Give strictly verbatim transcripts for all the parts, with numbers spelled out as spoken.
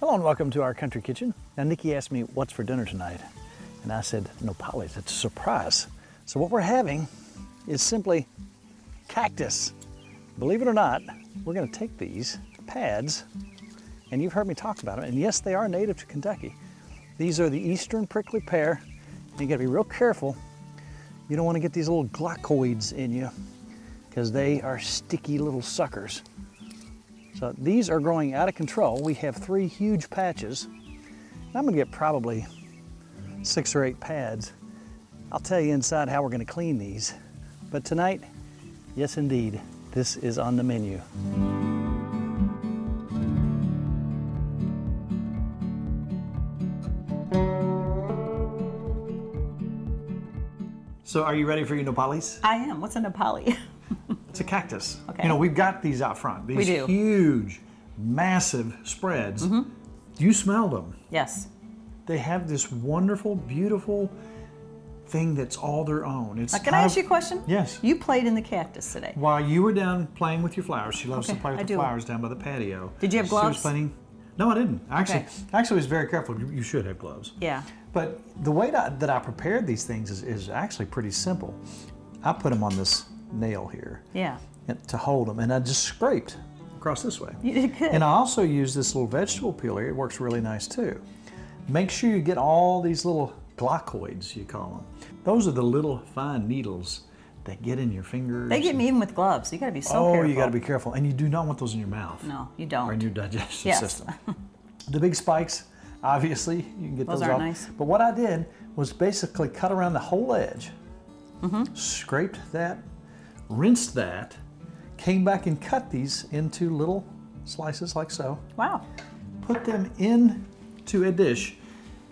Hello and welcome to our country kitchen. Now Nikki asked me what's for dinner tonight, and I said Nopales, it's a surprise. So what we're having is simply cactus. Believe it or not, we're gonna take these pads, and you've heard me talk about them, and yes, they are native to Kentucky. These are the Eastern Prickly Pear, and you gotta be real careful. You don't wanna get these little glochids in you, because they are sticky little suckers. So these are growing out of control. We have three huge patches. I'm gonna get probably six or eight pads. I'll tell you inside how we're gonna clean these. But tonight, yes indeed, this is on the menu. So are you ready for your Nopales? I am. What's a Nopale? It's a cactus. Okay. You know, we've got these out front. These we do. Huge, massive spreads. Mm-hmm. You smelled them. Yes. They have this wonderful, beautiful thing that's all their own. It's now, can I ask you a question? Yes. You played in the cactus today. While you were down playing with your flowers, she loves okay. to play with I the do. flowers down by the patio. Did you have gloves? She was playing. No, I didn't. I actually, okay. actually was very careful. You should have gloves. Yeah. But the way that, that I prepared these things is, is actually pretty simple. I put them on this nail here, yeah, to hold them, and I just scraped across this way. You did good. And I also use this little vegetable peeler. It works really nice too. Make sure you get all these little glochids, you call them. Those are the little fine needles that get in your fingers. They get me even with gloves. You got to be so oh, careful. Oh, you got to be careful, and you do not want those in your mouth. No, you don't. Or in your digestive yes. system. The big spikes, obviously, you can get those, those off. Nice. But what I did was basically cut around the whole edge, mm-hmm. scraped that, rinsed that, came back and cut these into little slices like so. Wow. Put them into a dish.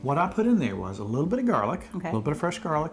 What I put in there was a little bit of garlic, okay. a little bit of fresh garlic,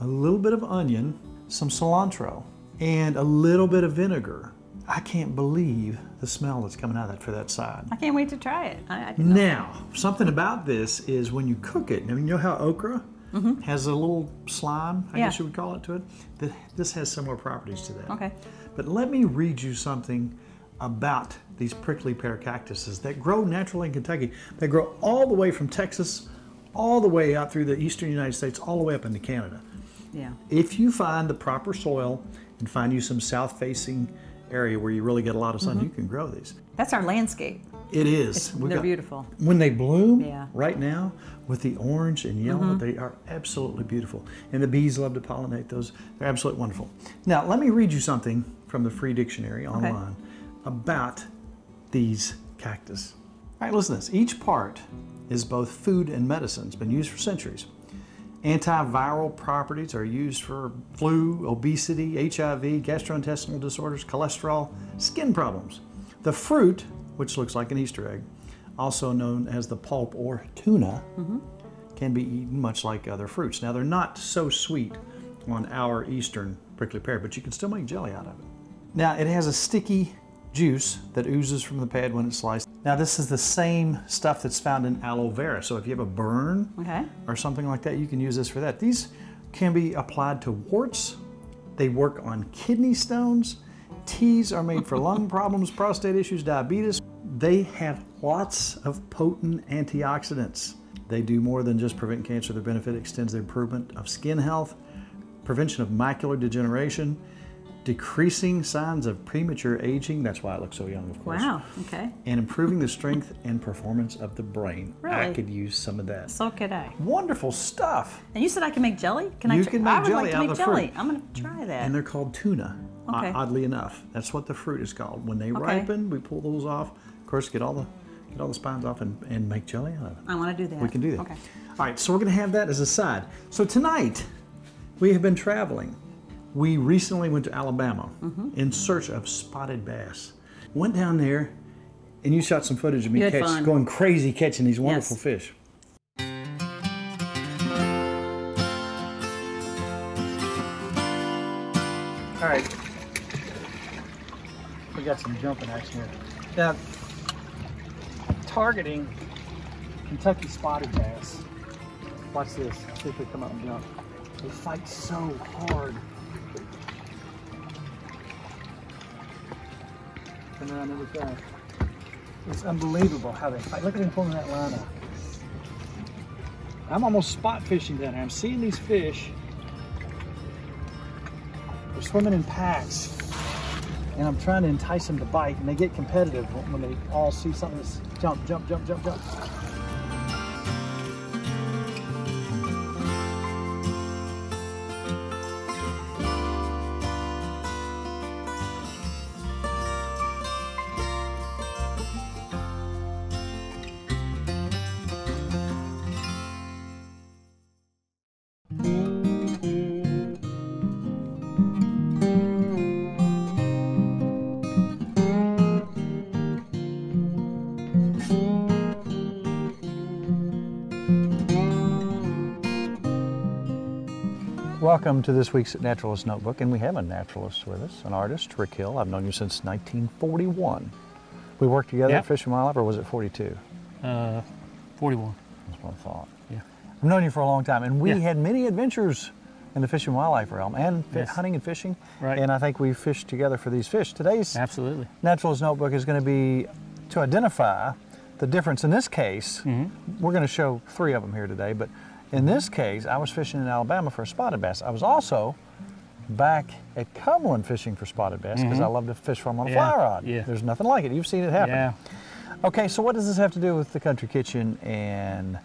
a little bit of onion, some cilantro, and a little bit of vinegar. I can't believe the smell that's coming out of that for that side. I can't wait to try it. I, I didn't now, know. Something about this is when you cook it, I mean, you know how okra Mm-hmm. has a little slime, I yeah. guess you would call it, to it. That this has similar properties to that. Okay. But let me read you something about these prickly pear cactuses that grow naturally in Kentucky. They grow all the way from Texas, all the way out through the eastern United States, all the way up into Canada. Yeah. If you find the proper soil and find you some south-facing area where you really get a lot of sun, mm-hmm. you can grow these. That's our landscape. It is. They're got, beautiful. When they bloom yeah. right now with the orange and yellow, mm-hmm. they are absolutely beautiful. And the bees love to pollinate those. They're absolutely wonderful. Now, let me read you something from the free dictionary online okay. about these cactus. All right, listen to this. Each part is both food and medicine. It's been used for centuries. Antiviral properties are used for flu, obesity, H I V, gastrointestinal disorders, cholesterol, skin problems. The fruit, which looks like an Easter egg, also known as the pulp or tuna, mm-hmm. can be eaten much like other fruits. Now, they're not so sweet on our Eastern prickly pear, but you can still make jelly out of it. Now, it has a sticky juice that oozes from the pad when it's sliced. Now, this is the same stuff that's found in aloe vera. So if you have a burn okay. or something like that, you can use this for that. These can be applied to warts. They work on kidney stones. Teas are made for lung problems, prostate issues, diabetes. They have lots of potent antioxidants. They do more than just prevent cancer. Their benefit extends the improvement of skin health, prevention of macular degeneration, decreasing signs of premature aging. That's why I look so young, of course. Wow, okay. And improving the strength and performance of the brain. Really? I could use some of that. So could I. Wonderful stuff. And you said I can make jelly? Can you I can make I would jelly like to out make of the jelly. Fruit. I'm gonna try that. And they're called tuna. Okay. Oddly enough, that's what the fruit is called. When they okay. ripen, we pull those off. Of course, get all the get all the spines off and, and make jelly out of it. I want to do that. We can do that. Okay. All right, so we're going to have that as a side. So tonight, we have been traveling. We recently went to Alabama mm-hmm. in search of spotted bass. Went down there, and you shot some footage of me catch, going crazy catching these wonderful yes. fish. All right. We got some jumping action here. Now, targeting Kentucky spotted bass. Watch this. See if they come up and jump. They fight so hard. Come around every time. It's unbelievable how they fight. Look at them pulling that line out. I'm almost spot fishing down here. I'm seeing these fish. They're swimming in packs. And I'm trying to entice them to bite, and they get competitive when they all see something that's jump, jump, jump, jump, jump. Welcome to this week's Naturalist Notebook, and we have a naturalist with us, an artist, Rick Hill. I've known you since nineteen forty-one. We worked together yep. at Fishing My Life, or was it forty-two? Uh, forty-one. That's what I thought. Yeah. I've known you for a long time, and we yeah. had many adventures in the Fish and Wildlife realm, and yes. hunting and fishing, right. and I think we fished together for these fish. Today's Absolutely. Naturalist Notebook is going to be to identify the difference. In this case, mm-hmm. we're going to show three of them here today, but in this case, I was fishing in Alabama for spotted bass. I was also back at Cumberland fishing for spotted bass because mm-hmm. I love to fish for them on a yeah, fly rod. Yeah. There's nothing like it. You've seen it happen. Yeah. Okay, so what does this have to do with the country kitchen and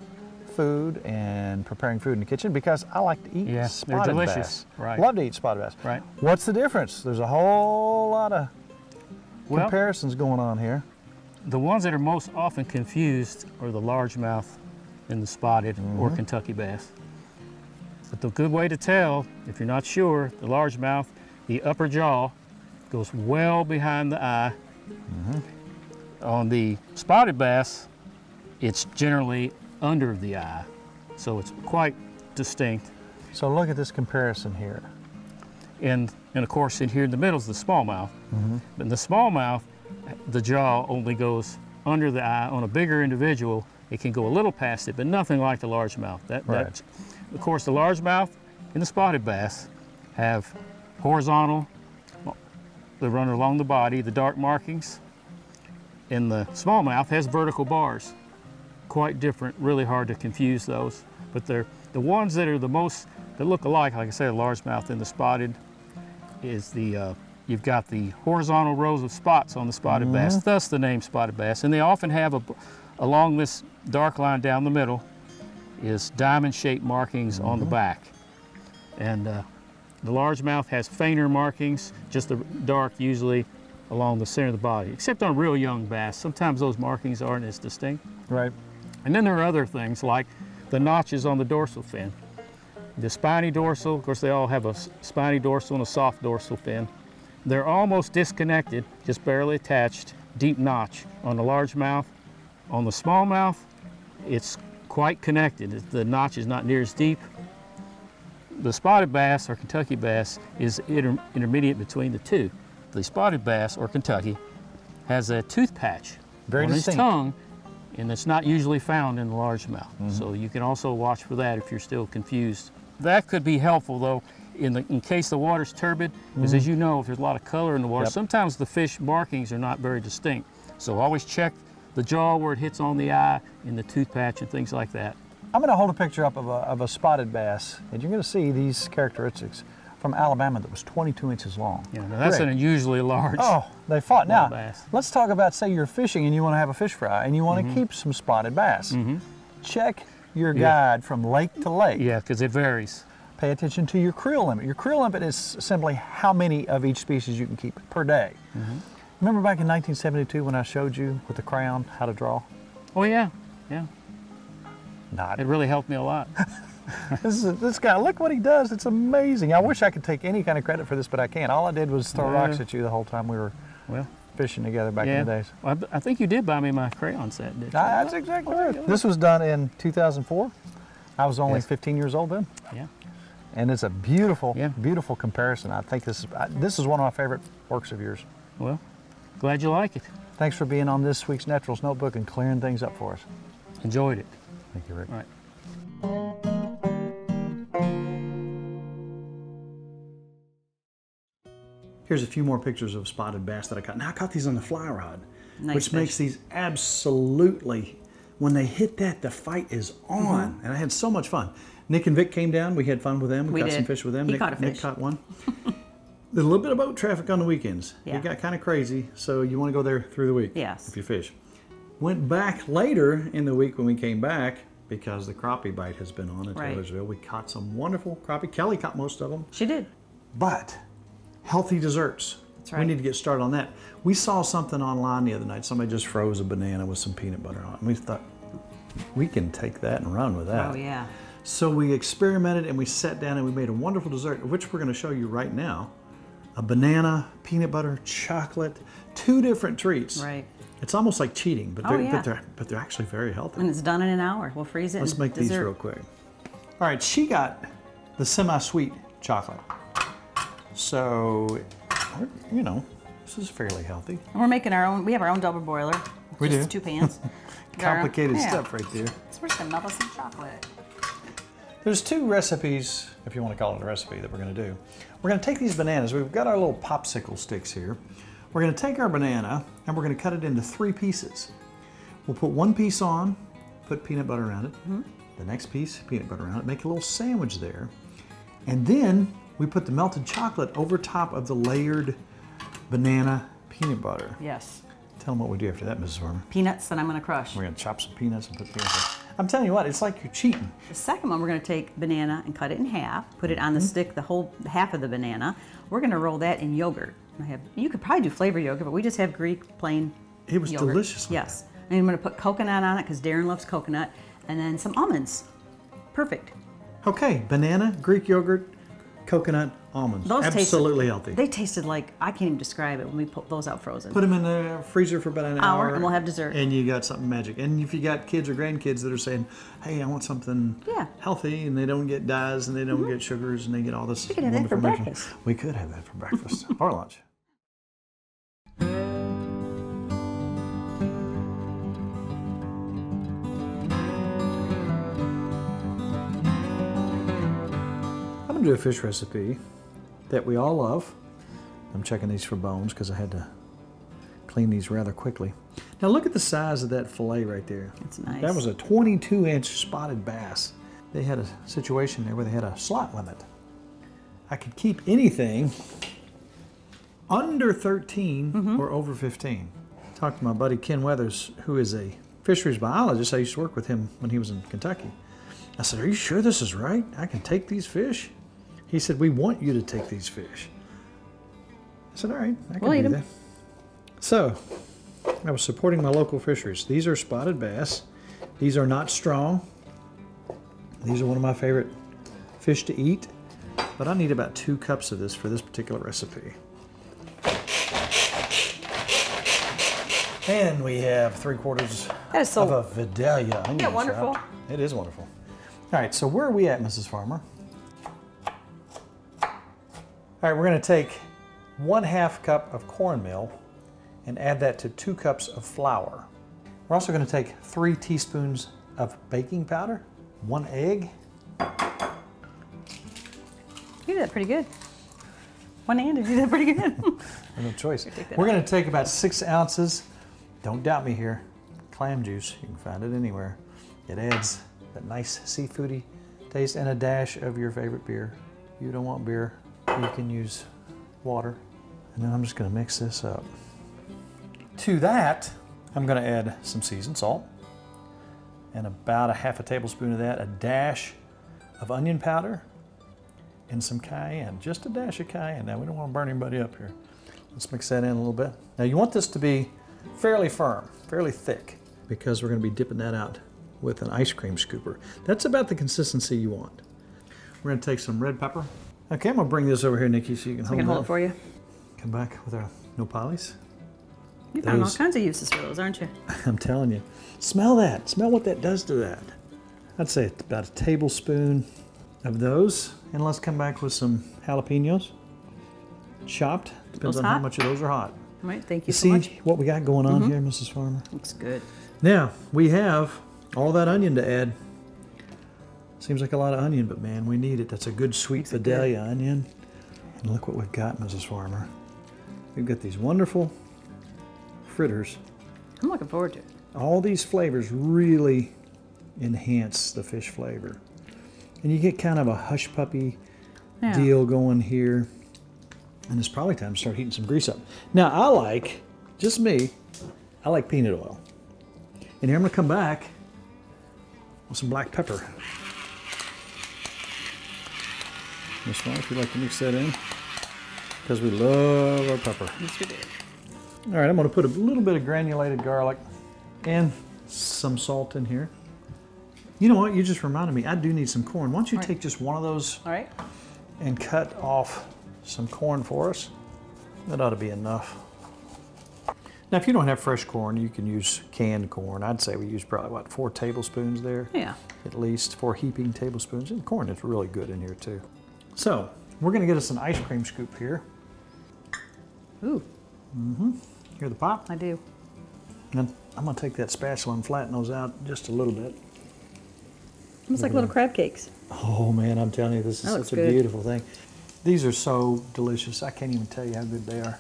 food and preparing food in the kitchen? Because I like to eat yeah, spotted they're delicious. Bass. Right. Love to eat spotted bass. Right. What's the difference? There's a whole lot of well, comparisons going on here. The ones that are most often confused are the largemouth and the spotted mm-hmm. or Kentucky bass. But the good way to tell, if you're not sure, the largemouth, the upper jaw goes well behind the eye. Mm-hmm. On the spotted bass, it's generally under the eye. So it's quite distinct. So look at this comparison here. And, and of course, in here in the middle is the smallmouth. Mm-hmm. But in the smallmouth, the jaw only goes under the eye. On a bigger individual, it can go a little past it, but nothing like the largemouth. That, right. that, of course, the largemouth and the spotted bass have horizontal, they run along the body, the dark markings, and the smallmouth has vertical bars. Quite different, really hard to confuse those. But they're the ones that are the most, that look alike, like I said, the largemouth and the spotted, is the, uh, you've got the horizontal rows of spots on the spotted mm-hmm. bass, thus the name spotted bass. And they often have a, along this dark line down the middle is diamond-shaped markings mm-hmm. on the back. And uh, the largemouth has fainter markings, just the dark usually along the center of the body, except on real young bass. Sometimes those markings aren't as distinct. Right. And then there are other things like the notches on the dorsal fin. The spiny dorsal, of course they all have a spiny dorsal and a soft dorsal fin. They're almost disconnected, just barely attached, deep notch on the largemouth. On the smallmouth, it's quite connected. The notch is not near as deep. The spotted bass or Kentucky bass is inter intermediate between the two. The spotted bass or Kentucky has a tooth patch Very on distinct. Its tongue, and it's not usually found in the largemouth. Mm-hmm. So you can also watch for that if you're still confused. That could be helpful though in, the, in case the water's turbid, because mm-hmm. as you know, if there's a lot of color in the water, yep. sometimes the fish markings are not very distinct. So always check the jaw where it hits on the eye, and the tooth patch and things like that. I'm gonna hold a picture up of a, of a spotted bass, and you're gonna see these characteristics from Alabama that was twenty-two inches long. Yeah, now that's Great. An unusually large Oh, they fought. Now, bass. Let's talk about, say you're fishing and you wanna have a fish fry, and you wanna mm-hmm. keep some spotted bass. Mm-hmm. Check your guide yeah. from lake to lake. Yeah, because it varies. Pay attention to your creel limit. Your creel limit is simply how many of each species you can keep per day. Mm-hmm. Remember back in nineteen seventy-two when I showed you with the crayon how to draw? Oh yeah, yeah. Not. It really helped me a lot. this, is a, this guy, look what he does, it's amazing. I wish I could take any kind of credit for this, but I can't. All I did was throw yeah. rocks at you the whole time we were well, fishing together back yeah. in the days. Well, I, I think you did buy me my crayon set, didn't you? I, that's exactly right. Doing? This was done in two thousand four. I was only yes. fifteen years old then. Yeah. And it's a beautiful, yeah. beautiful comparison. I think this is, I, this is one of my favorite works of yours. Well. Glad you like it. Thanks for being on this week's Naturalist Notebook and clearing things up for us. Enjoyed it. Thank you, Rick. All right. Here's a few more pictures of spotted bass that I caught. Now I caught these on the fly rod. nice which fish. Makes these absolutely, when they hit that, the fight is on. Mm-hmm. And I had so much fun. Nick and Vic came down. We had fun with them. We, we got did. some fish with them. He Nick caught, a fish. Nick caught one. There's a little bit of boat traffic on the weekends. Yeah. It got kind of crazy, so you want to go there through the week. Yes. If you fish. Went back later in the week when we came back because the crappie bite has been on in right. Taylorsville. We caught some wonderful crappie. Kelly caught most of them. She did. But healthy desserts. That's right. We need to get started on that. We saw something online the other night. Somebody just froze a banana with some peanut butter on it. And we thought, we can take that and run with that. Oh, yeah. So we experimented and we sat down and we made a wonderful dessert, which we're going to show you right now. A banana, peanut butter, chocolate, two different treats. Right. It's almost like cheating, but they're, oh, yeah. but they're, but they're actually very healthy. And it's done in an hour. We'll freeze it. Let's make dessert. these real quick. All right, she got the semi-sweet chocolate. So, you know, this is fairly healthy. And we're making our own, we have our own double boiler. We just do. two pans. Complicated yeah. stuff right there. So we're just gonna melt us some chocolate. There's two recipes, if you want to call it a recipe, that we're going to do. We're going to take these bananas. We've got our little popsicle sticks here. We're going to take our banana and we're going to cut it into three pieces. We'll put one piece on, put peanut butter around it. Mm-hmm. The next piece, peanut butter around it. Make a little sandwich there. And then we put the melted chocolate over top of the layered banana peanut butter. Yes. Tell them what we do after that, Missus Farmer. Peanuts that I'm going to crush. We're going to chop some peanuts and put peanut butter. I'm telling you what, it's like you're cheating. The second one, we're going to take banana and cut it in half, put it on the mm-hmm. stick, the whole half of the banana. We're going to roll that in yogurt. I have, you could probably do flavor yogurt, but we just have Greek plain It was yogurt. delicious. Like yes. That. And I'm going to put coconut on it because Darren loves coconut, and then some almonds. Perfect. Okay, banana, Greek yogurt, coconut, almonds. Those Absolutely tasted, healthy. They tasted like, I can't even describe it when we put those out frozen. Put them in the freezer for about an hour. hour and we'll have dessert. And you got something magic. And if you got kids or grandkids that are saying, hey, I want something yeah. healthy, and they don't get dyes, and they don't mm-hmm. get sugars, and they get all this wonderful We could have that for medicine. breakfast. We could have that for breakfast or lunch. I'm going to do a fish recipe that we all love. I'm checking these for bones because I had to clean these rather quickly. Now look at the size of that fillet right there. That's nice. That was a twenty-two inch spotted bass. They had a situation there where they had a slot limit. I could keep anything under thirteen mm-hmm. or over fifteen. I talked to my buddy Ken Weathers, who is a fisheries biologist. I used to work with him when he was in Kentucky. I said, are you sure this is right? I can take these fish? He said, we want you to take these fish. I said, all right, I can we'll do that. So, I was supporting my local fisheries. These are spotted bass. These are not strong. These are one of my favorite fish to eat, but I need about two cups of this for this particular recipe. And we have three quarters so of a Vidalia. Yeah, wonderful. Shot. It is wonderful. All right, so where are we at, Missus Farmer? All right, we're gonna take one half cup of cornmeal and add that to two cups of flour. We're also gonna take three teaspoons of baking powder, one egg. You did that pretty good. One hand, you did that pretty good. No choice. We're gonna take about six ounces, don't doubt me here, clam juice, you can find it anywhere. It adds that nice seafoody taste and a dash of your favorite beer. You don't want beer. You can use water. And then I'm just gonna mix this up. To that, I'm gonna add some seasoned salt and about a half a tablespoon of that, a dash of onion powder and some cayenne, just a dash of cayenne. Now we don't wanna burn anybody up here. Let's mix that in a little bit. Now you want this to be fairly firm, fairly thick, because we're gonna be dipping that out with an ice cream scooper. That's about the consistency you want. We're gonna take some red pepper. Okay, I'm gonna bring this over here, Nikki, so you can so hold it. I can hold it for you. Come back with our Nopales. You found all kinds of uses for those, aren't you? I'm telling you. Smell that, smell what that does to that. I'd say about a tablespoon of those. And let's come back with some jalapenos, chopped. Depends those on hot? how much of those are hot. All right, thank you, you so see much. See what we got going on mm-hmm. here, Missus Farmer? Looks good. Now, we have all that onion to add. Seems like a lot of onion, but man, we need it. That's a good sweet Vidalia onion. And look what we've got, Missus Farmer. We've got these wonderful fritters I'm looking forward to it. All these flavors really enhance the fish flavor. And you get kind of a hush puppy yeah. deal going here. And it's probably time to start heating some grease up. Now I like, just me, I like peanut oil. And here I'm gonna come back with some black pepper. Miss Vaughn, if you'd like to mix that in, because we love our pepper. Yes, we do. All right, I'm gonna put a little bit of granulated garlic and some salt in here. You know what, you just reminded me, I do need some corn. Why don't you All right. take just one of those All right. and cut off some corn for us. That ought to be enough. Now, if you don't have fresh corn, you can use canned corn. I'd say we use probably, what, four tablespoons there? Yeah. At least four heaping tablespoons. And corn is really good in here, too. So, we're gonna get us an ice cream scoop here. Ooh. Mm-hmm. Hear the pop? I do. And I'm gonna take that spatula and flatten those out just a little bit. Almost like little crab cakes. Oh, man, I'm telling you, this is such a beautiful thing. These are so delicious. I can't even tell you how good they are.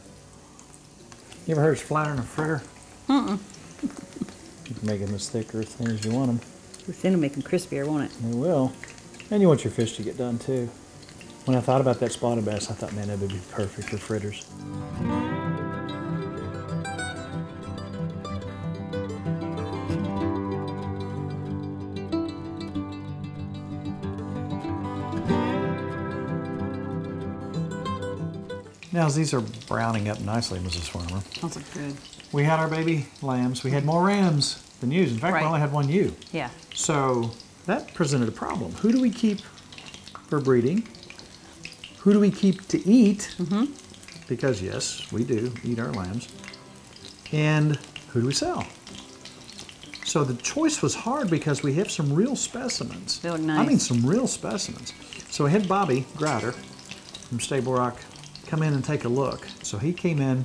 You ever heard us flatter in a fritter? Mm-mm. You can make them as thick or as thin as you want them. Thin will make them crispier, won't it? They will. And you want your fish to get done, too. When I thought about that spotted bass, I thought, man, that would be perfect for fritters. Now, these are browning up nicely, Missus Farmer. That's good. We had our baby lambs. We had more rams than ewes. In fact, right. we only had one ewe. Yeah. So that presented a problem. Who do we keep for breeding? Who do we keep to eat? Mm-hmm. Because, yes, we do eat our lambs. And who do we sell? So the choice was hard because we have some real specimens. They look nice. I mean, some real specimens. So I had Bobby Grider from Stable Rock come in and take a look. So he came in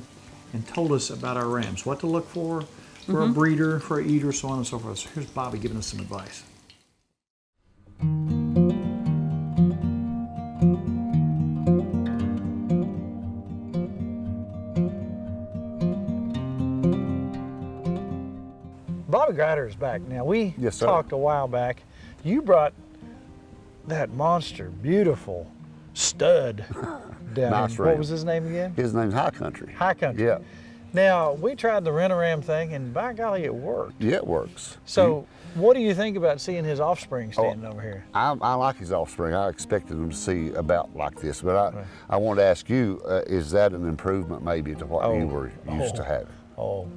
and told us about our rams, what to look for, for mm-hmm. a breeder, for an eater, so on and so forth. So here's Bobby giving us some advice. Bobby Grider is back. Now we yes, talked a while back. You brought that monster, beautiful stud. Down. Nice ram. What was his name again? His name's High Country. High Country. Yeah. Now, we tried the rent-a-ram thing, and by golly, it worked. Yeah, it works. So, you, what do you think about seeing his offspring standing oh, over here? I, I like his offspring. I expected him to see about like this, but I, right. I wanted to ask you, uh, is that an improvement maybe to what oh, you were used oh, to having? Oh,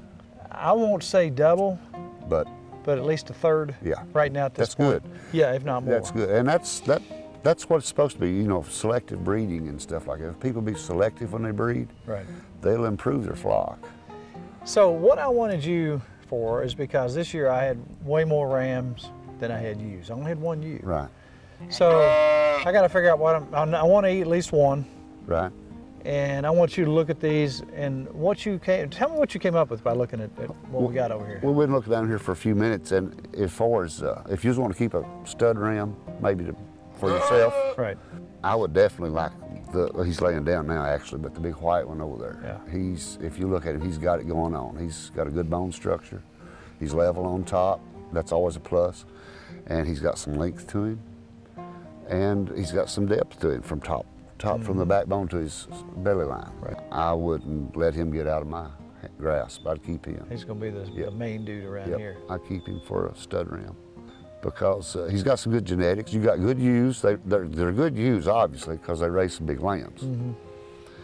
I won't say double, but but at least a third yeah. right now at this that's point. That's good. Yeah, if not more. That's good, and that's that. That's what it's supposed to be, you know, selective breeding and stuff like that. If people be selective when they breed, right. they'll improve their flock. So what I wanted you for is because this year I had way more rams than I had ewes. I only had one ewe. Right. So I got to figure out what I'm, I want to eat at least one. Right. And I want you to look at these and what you came, tell me what you came up with by looking at, at what well, we got over here. Well, we've been looking down here for a few minutes, and as far as, uh, if you just want to keep a stud ram, maybe to for yourself, right? I would definitely like the. Well, he's laying down now, actually, but the big white one over there. Yeah. He's, if you look at him, he's got it going on. He's got a good bone structure. He's level on top. That's always a plus. And he's got some length to him, and he's got some depth to him from top, top mm-hmm. from the backbone to his belly line. Right. I wouldn't let him get out of my grasp. I'd keep him. He's going to be the, yep. the main dude around yep. here. I keep him for a stud ram, because uh, he's got some good genetics. You got good ewes. They, they're, they're good ewes, obviously, because they raise some big lambs. Mm-hmm.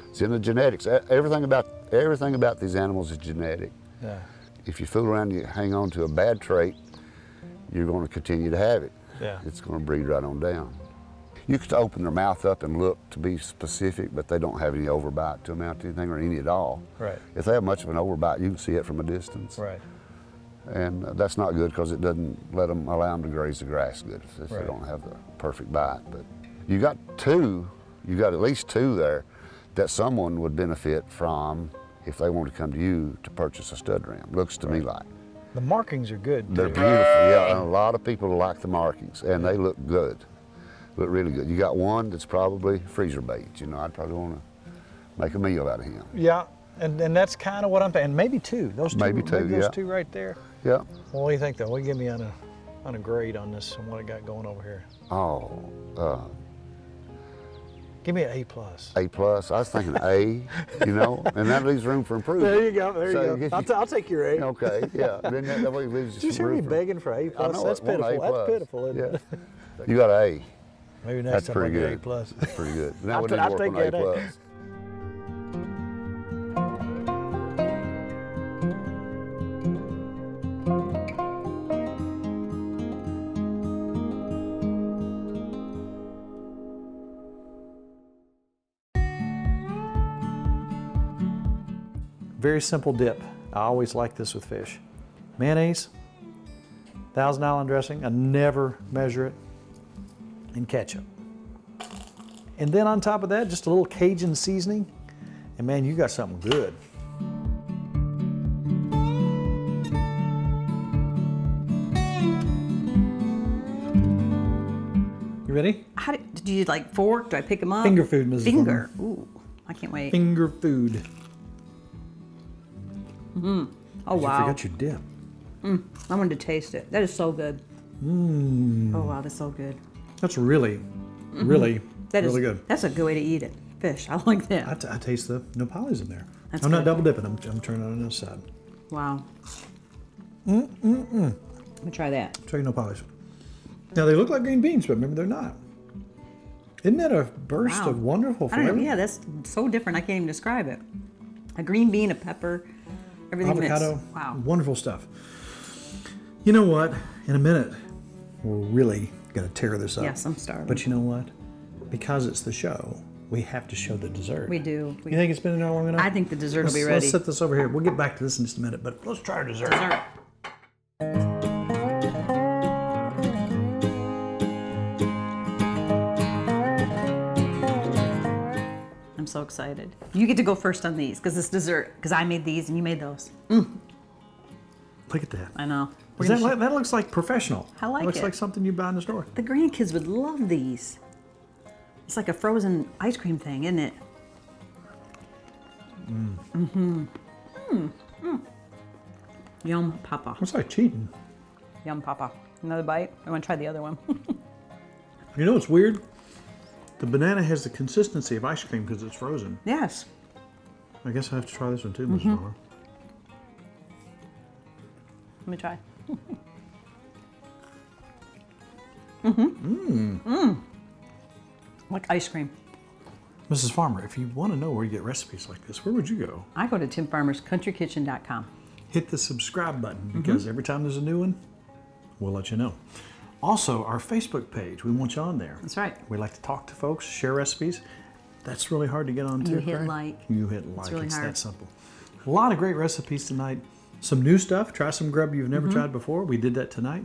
It's in the genetics. Everything about, everything about these animals is genetic. Yeah. If you fool around and you hang on to a bad trait, you're going to continue to have it. Yeah. It's going to breed right on down. You could open their mouth up and look to be specific, but they don't have any overbite to amount to anything or any at all. Right. If they have much of an overbite, you can see it from a distance. Right. And that's not good because it doesn't let them, allow them to graze the grass good if, if right. they don't have the perfect bite. But you got two, you got at least two there that someone would benefit from if they wanted to come to you to purchase a stud ram. Looks to right. me like. The markings are good. They're too. beautiful, yeah. And a lot of people like the markings, and they look good, look really good. You got one that's probably freezer bait. You know, I'd probably want to make a meal out of him. Yeah. And, and that's kind of what I'm thinking. Maybe two. Those two. Maybe two. Maybe those yeah. two right there. Yeah. Well, what do you think though? What do you give me on a on a grade on this and what I got going over here? Oh. Uh, give me an A plus. A plus. I was thinking A. You know, and that leaves room for improvement. There you go. There so you go. I'll, t I'll take your A. Okay. Yeah. Then that, that way leaves. Did you hear me begging for A plus? I know, that's it, pitiful. That's pitiful. Isn't yeah. it? You got an A. Maybe next that's time I get A plus. That's pretty good. That would not work on A plus. Very simple dip. I always like this with fish. Mayonnaise, Thousand Island dressing, I never measure it, and ketchup. And then on top of that, just a little Cajun seasoning, and man, you got something good. You ready? How did, did you like fork? Do I pick them up? Finger food, Missus Finger. Foreman. Ooh, I can't wait. Finger food. Mm. Oh wow! You forgot your dip. Mm. I wanted to taste it. That is so good. Mm. Oh wow, that's so good. That's really, mm-hmm. really, that really is, good. That's a good way to eat it. Fish, I like that. I, t I taste the Nopales in there. That's I'm good. Not double dipping. I'm, I'm turning on the other side. Wow. Mm mm mm. Let me try that. Try Nopales. Now they look like green beans, but remember they're not. Isn't that a burst wow. of wonderful flavor? I don't know, yeah, that's so different. I can't even describe it. A green bean, a pepper. Everything avocado, wow. wonderful stuff. You know what? In a minute, we're really gonna tear this up. Yes, I'm starving. But you know what? Because it's the show, we have to show the dessert. We do. We you think it's been an hour long enough? I think the dessert let's, will be ready. Let's set this over here. We'll get back to this in just a minute, but let's try our dessert. dessert. I'm so excited. You get to go first on these because it's dessert. Because I made these and you made those. Mm. Look at that. I know. That, like, that looks like professional. I like it. Looks it. Like something you buy in the store. The grandkids would love these. It's like a frozen ice cream thing, isn't it? Mm. Mm-hmm. Mm. Mm. Yum, Papa. It's like cheating. Yum, Papa. Another bite. I want to try the other one. You know what's weird? The banana has the consistency of ice cream because it's frozen. Yes. I guess I have to try this one too, Missus Mm-hmm. Miller. Let me try. Mm-hmm. Mmm. Mmm. Like ice cream. Missus Farmer, if you want to know where you get recipes like this, where would you go? I go to Tim Farmer's Country Kitchen dot com. Hit the subscribe button because mm-hmm. every time there's a new one, we'll let you know. Also, our Facebook page, we want you on there. That's right. We like to talk to folks, share recipes. That's really hard to get on, too. You hit right? like. You hit like. It's, really it's that simple. A lot of great recipes tonight. Some new stuff. Try some grub you've never mm-hmm. tried before. We did that tonight.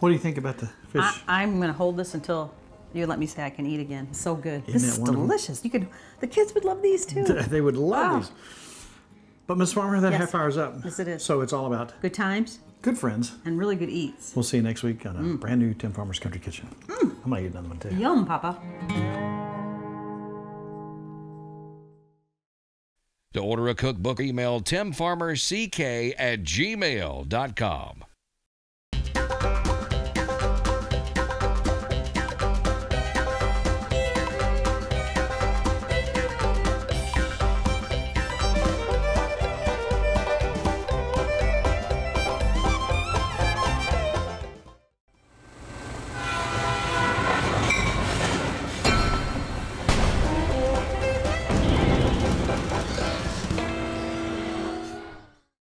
What do you think about the fish? I, I'm going to hold this until you let me say I can eat again. It's so good. Isn't this is delicious. You could. The kids would love these, too. They would love wow. these. But, Miz Farmer, that yes. half hour's up. Yes, it is. So it's all about good times. Good friends. And really good eats. We'll see you next week on a mm. brand new Tim Farmer's Country Kitchen. Mm. I'm going to eat another one too. Yum, Papa. To order a cookbook, email timfarmerck at gmail dot com.